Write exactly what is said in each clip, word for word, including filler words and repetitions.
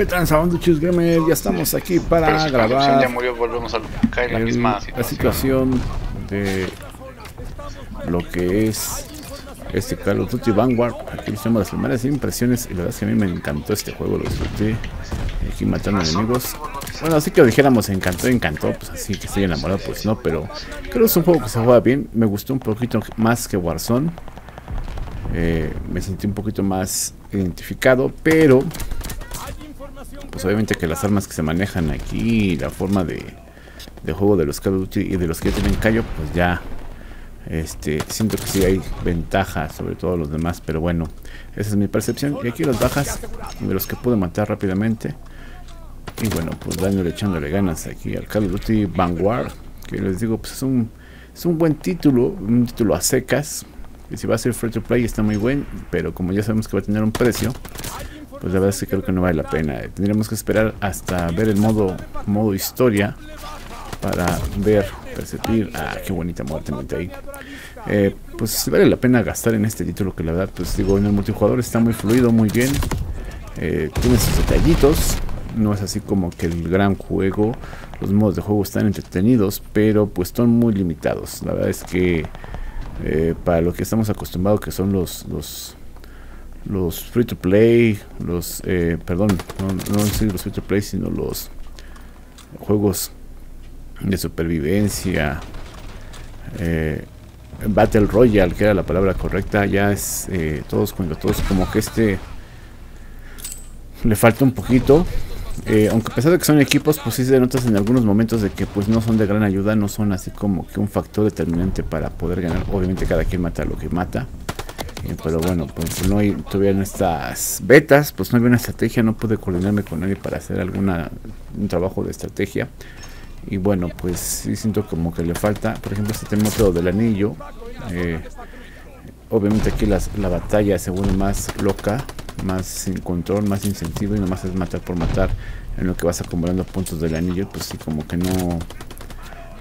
¿Qué tranza, Banduchis Gamer? Ya estamos aquí para si grabar. Ya murió, volvemos a caer en la misma situación. La situación de lo que es este Call of Duty Vanguard. Aquí nos llama las primeras impresiones. Y la verdad es que a mí me encantó este juego, lo disfruté. Aquí matando enemigos. Bueno, así que dijéramos encantó, encantó. Pues así que estoy enamorado, pues no. Pero creo que es un juego que se juega bien. Me gustó un poquito más que Warzone. Eh, me sentí un poquito más identificado, pero pues obviamente que las armas que se manejan aquí, la forma de, de juego de los Call of Duty y de los que ya tienen callo, pues ya este, siento que sí hay ventaja sobre todos los demás, pero bueno, esa es mi percepción. Y aquí las bajas de los que pude matar rápidamente. Y bueno, pues dándole, echándole ganas aquí al Call of Duty Vanguard, que les digo, pues es un, es un buen título, un título a secas. Y si va a ser free to play está muy buen, pero como ya sabemos que va a tener un precio, pues la verdad es que creo que no vale la pena. Tendríamos que esperar hasta ver el modo modo historia para ver, percibir. Ah, qué bonita muerte metí ahí. Eh, pues vale la pena gastar en este título, que la verdad, pues digo, en el multijugador está muy fluido, muy bien. Eh, tiene sus detallitos. No es así como que el gran juego. Los modos de juego están entretenidos, pero pues son muy limitados. La verdad es que eh, para lo que estamos acostumbrados, que son los... los Los free to play, los, eh, perdón, no, no sí, los free to play, sino los juegos de supervivencia, eh, Battle Royale, que era la palabra correcta, ya es eh, todos contra todos, como que este le falta un poquito, eh, aunque a pesar de que son equipos, pues sí se notas en algunos momentos de que pues no son de gran ayuda, no son así como que un factor determinante para poder ganar. Obviamente cada quien mata lo que mata. Pero bueno, pues no hay, todavía en estas betas, pues no había una estrategia, no pude coordinarme con nadie para hacer alguna un trabajo de estrategia. Y bueno, pues sí siento como que le falta, por ejemplo, este tema todo del anillo. Eh, obviamente aquí las, la batalla se vuelve más loca, más sin control, más sin sentido, y nomás es matar por matar en lo que vas acumulando puntos del anillo. Pues sí, como que no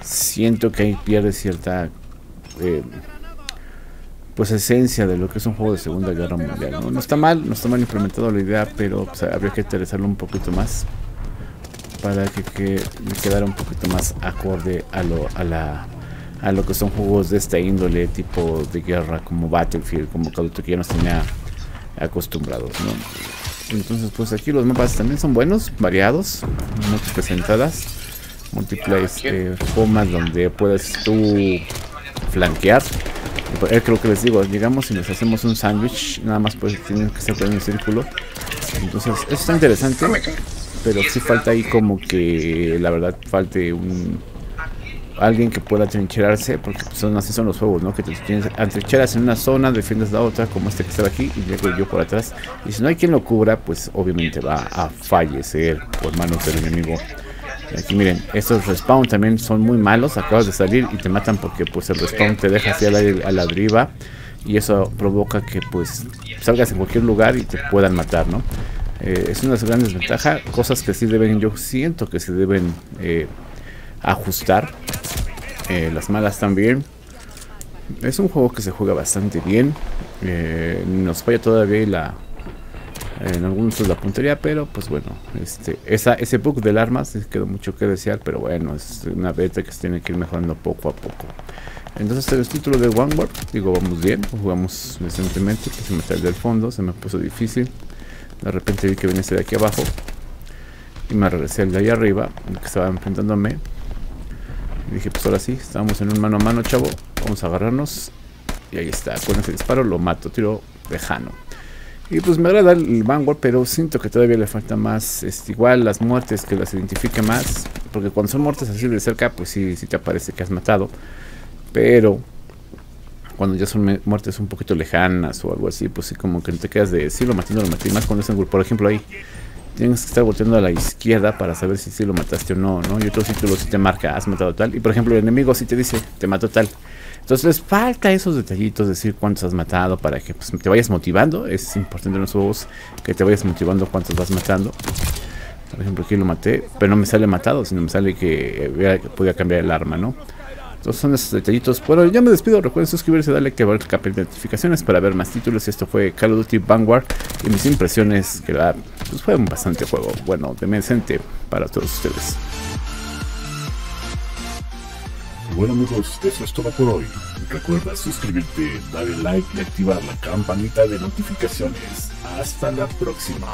siento que ahí pierde cierta... Eh, pues esencia de lo que es un juego de Segunda Guerra Mundial, ¿no? No está mal, no está mal implementado la idea, pero pues, habría que aterrizarlo un poquito más para que, que quedara un poquito más acorde a lo, a, la, a lo que son juegos de esta índole, tipo de guerra, como Battlefield, como Call of Duty, que ya nos tenía acostumbrados, ¿no? Entonces pues aquí los mapas también son buenos, variados, muchas presentadas, múltiples eh, formas donde puedes tú flanquear. Creo que les digo, llegamos y nos hacemos un sándwich, nada más pues tienen que ser en un círculo. Entonces, eso está interesante, pero sí falta ahí como que, la verdad, falte un... alguien que pueda trincherarse, porque son así son los juegos, ¿no? Que te tienes atrincheras en una zona, defiendes la otra, como este que estaba aquí, y llego yo por atrás. Y si no hay quien lo cubra, pues obviamente va a fallecer por manos del enemigo. Aquí miren, estos respawn también son muy malos, acabas de salir y te matan porque pues el respawn te deja hacia la, a la deriva, y eso provoca que pues salgas en cualquier lugar y te puedan matar, ¿no? Eh, es una gran desventaja, cosas que sí deben, yo siento que se deben eh, ajustar, eh, las malas también. Es un juego que se juega bastante bien, eh, nos falla todavía la... en algunos es la puntería, pero pues bueno, este, esa, ese bug del arma se quedó mucho que desear, pero bueno, es una beta que se tiene que ir mejorando poco a poco. Entonces el título de Vanguard, digo, vamos bien, jugamos decentemente, que se me salió del fondo, se me puso difícil. De repente vi que venía este de aquí abajo y me regresé al de ahí arriba, que estaba enfrentándome. Y dije, pues ahora sí, estábamos en un mano a mano, chavo, vamos a agarrarnos. Y ahí está, con ese disparo lo mato, tiro lejano. Y pues me agrada el Vanguard, pero siento que todavía le falta más, este, igual las muertes, que las identifique más. Porque cuando son muertes así de cerca, pues sí, sí te aparece que has matado. Pero cuando ya son muertes un poquito lejanas o algo así, pues sí como que no te quedas de sí lo maté, no lo maté. Y más cuando es en grupo, por ejemplo ahí, tienes que estar volteando a la izquierda para saber si sí lo mataste o no, ¿no? Y otros títulos sí te marca, has matado tal. Y por ejemplo el enemigo sí te dice, te mató tal. Entonces les falta esos detallitos, decir cuántos has matado para que pues, te vayas motivando. Es importante en los juegos que te vayas motivando cuántos vas matando. Por ejemplo aquí lo maté, pero no me sale matado, sino me sale que eh, podía cambiar el arma, ¿no? Estos son esos detallitos. Bueno, ya me despido. Recuerden suscribirse, darle que ver el capel de notificaciones para ver más títulos. Esto fue Call of Duty Vanguard y mis impresiones, que la, pues fue un bastante juego bueno, decente para todos ustedes. Bueno amigos, eso es todo por hoy. Recuerda suscribirte, darle like y activar la campanita de notificaciones. Hasta la próxima.